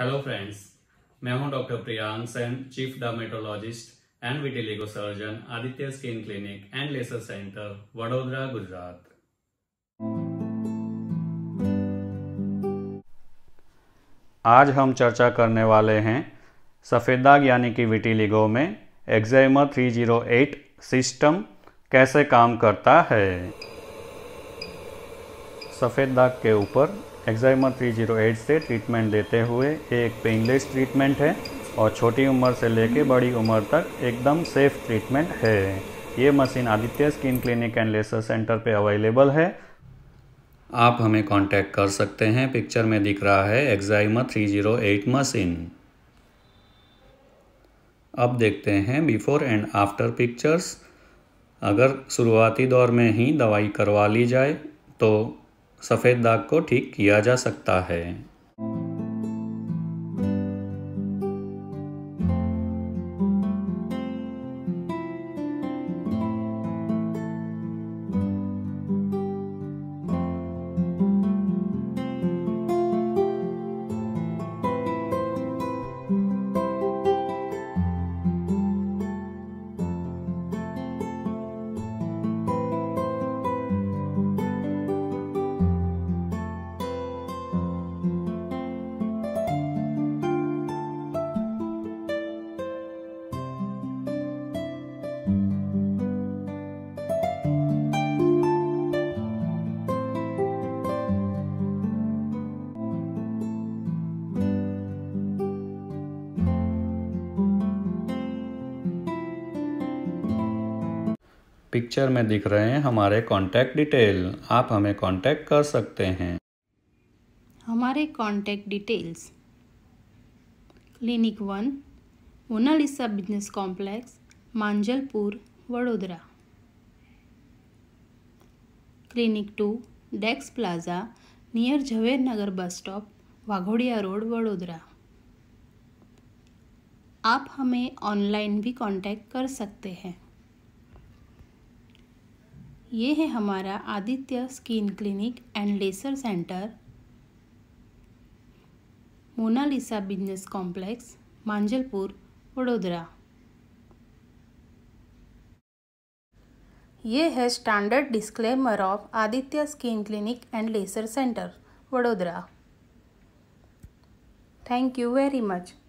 Hello friends, मैं हूं doctor Priyank Sen, chief dermatologist and vitiligo surgeon, Aditya skin clinic and laser centre, Vadodara, Gujarat. आज हम चर्चा करने वाले हैं सफ़ेद दाग यानी कि विटिलिगो में एक्साइमर 308 सिस्टम कैसे काम करता है। सफ़ेद दाग के ऊपर एक्साइमर 308 से ट्रीटमेंट देते हुए एक पेनलेस ट्रीटमेंट है और छोटी उम्र से लेकर बड़ी उम्र तक एकदम सेफ़ ट्रीटमेंट है। ये machine Aditya skin clinic and laser centre पे अवेलेबल है। आप हमें कांटेक्ट कर सकते हैं। पिक्चर में दिख रहा है एक्साइमर 308 मशीन। अब देखते हैं बिफोर एंड आफ्टर पिक्चर्स। अगर शुरुआती दौर में ही दवाई करवा ली जाए तो सफ़ेद दाग को ठीक किया जा सकता है। पिक्चर में दिख रहे हैं हमारे कॉन्टैक्ट डिटेल। आप हमें कॉन्टैक्ट कर सकते हैं। हमारे contact details: clinic 1, Monalisa business complex, Manjalpur, Vadodara. Clinic 2, Dex plaza, near Jhaver Nagar bus stop, Waghodia road, Vadodara. आप हमें ऑनलाइन भी कॉन्टैक्ट कर सकते हैं। ये है हमारा Aditya skin clinic and laser centre, Monalisa business complex, Manjalpur, Vadodara. ये है standard disclaimer of Aditya skin clinic and laser centre, Vadodara. Thank you very much.